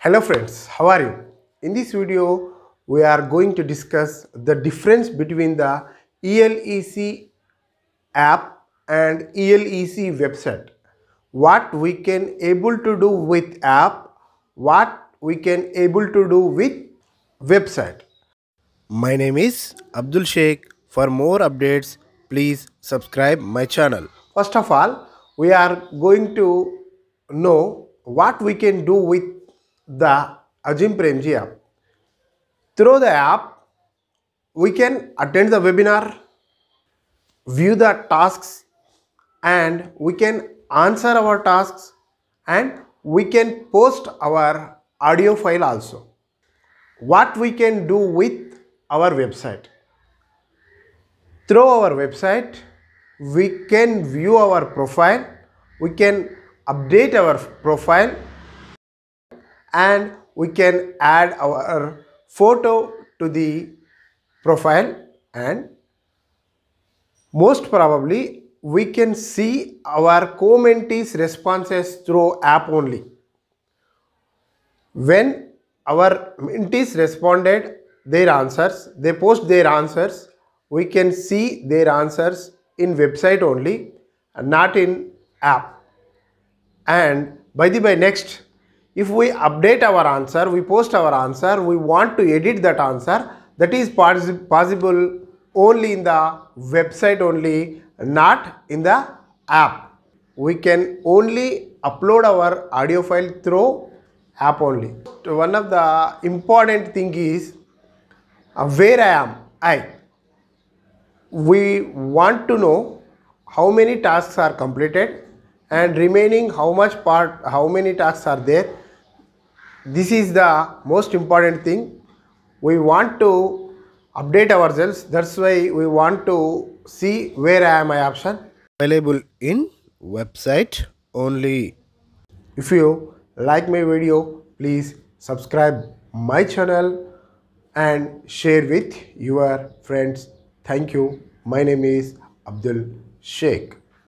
Hello friends, how are you? In this video, we are going to discuss the difference between the ELEC app and ELEC website. What we can able to do with app, what we can able to do with website. My name is Abdul Shaik. For more updates, please subscribe my channel. First of all, we are going to know what we can do with the Azim Premji app. Through the app, we can attend the webinar, view the tasks, and we can answer our tasks, and we can post our audio file also. What we can do with our website? Through our website, we can view our profile, we can update our profile, and we can add our photo to the profile, and most probably we can see our commentees' responses through app only. When our mentees responded their answers, they post their answers, we can see their answers in website only and not in app. And by next, if we update our answer, we post our answer, we want to edit that answer, that is possible only in the website only, not in the app. We can only upload our audio file through app only. So one of the important thing is where I am. We want to know how many tasks are completed and remaining how many tasks are there. This is the most important thing. We want to update ourselves, that's why we want to see where I am I option. Available in website only. If you like my video, please subscribe my channel and share with your friends. Thank you. My name is Abdul Shaik.